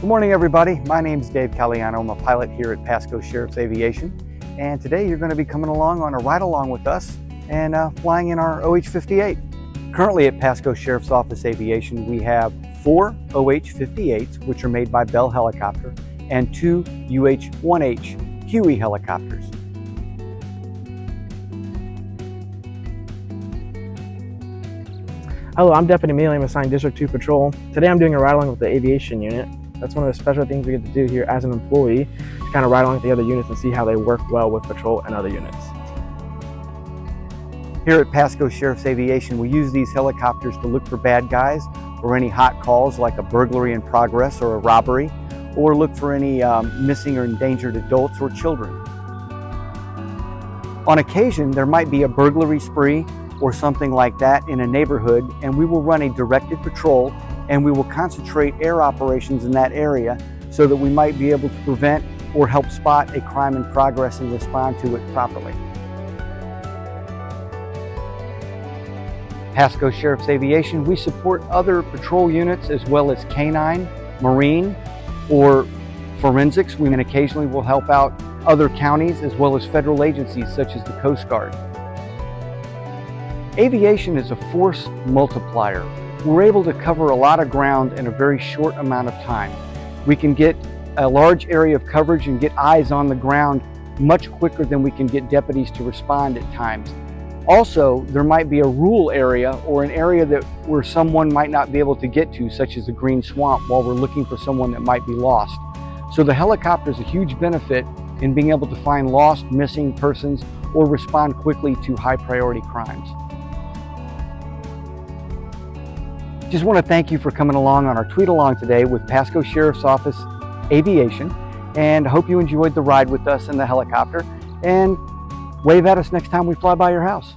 Good morning, everybody. My name's Dave Cagliano. I'm a pilot here at Pasco Sheriff's Aviation, and today you're going to be coming along on a ride along with us and flying in our OH-58. Currently at Pasco Sheriff's Office Aviation, we have 4 OH-58s, which are made by Bell Helicopter, and 2 UH-1H Huey helicopters. Hello, I'm Deputy Mealy. I'm assigned District 2 Patrol. Today I'm doing a ride-along with the aviation unit. That's one of the special things we get to do here as an employee, to kind of ride along with the other units and see how they work well with patrol and other units. Here at Pasco Sheriff's Aviation, we use these helicopters to look for bad guys or any hot calls like a burglary in progress or a robbery, or look for any missing or endangered adults or children. On occasion, there might be a burglary spree or something like that in a neighborhood, and we will run a directed patrol and we will concentrate air operations in that area so that we might be able to prevent or help spot a crime in progress and respond to it properly. Pasco Sheriff's Aviation, we support other patrol units as well as canine, marine, or forensics. We occasionally will help out other counties as well as federal agencies such as the Coast Guard. Aviation is a force multiplier. We're able to cover a lot of ground in a very short amount of time. We can get a large area of coverage and get eyes on the ground much quicker than we can get deputies to respond at times. Also, there might be a rural area or an area where someone might not be able to get to, such as the green swamp, while we're looking for someone that might be lost. So the helicopter is a huge benefit in being able to find lost, missing persons or respond quickly to high priority crimes. Just want to thank you for coming along on our tweet along today with Pasco Sheriff's Office Aviation, and hope you enjoyed the ride with us in the helicopter, and wave at us next time we fly by your house.